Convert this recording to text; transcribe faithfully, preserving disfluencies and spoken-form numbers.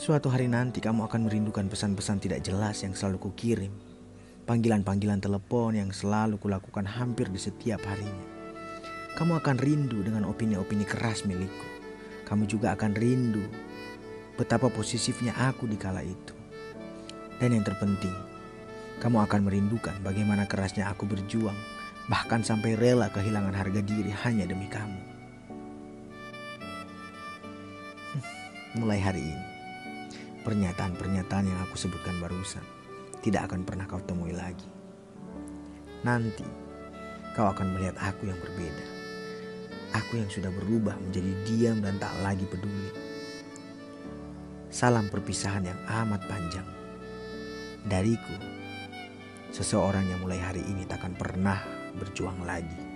Suatu hari nanti kamu akan merindukan pesan-pesan tidak jelas yang selalu kukirim. Panggilan-panggilan telepon yang selalu kulakukan hampir di setiap harinya. Kamu akan rindu dengan opini-opini keras milikku. Kamu juga akan rindu betapa posesifnya aku di kala itu. Dan yang terpenting, kamu akan merindukan bagaimana kerasnya aku berjuang, bahkan sampai rela kehilangan harga diri hanya demi kamu. Mulai hari ini, pernyataan-pernyataan yang aku sebutkan barusan tidak akan pernah kau temui lagi. Nanti kau akan melihat aku yang berbeda. Aku yang sudah berubah menjadi diam dan tak lagi peduli. Salam perpisahan yang amat panjang. Dariku, seseorang yang mulai hari ini takkan pernah berjuang lagi.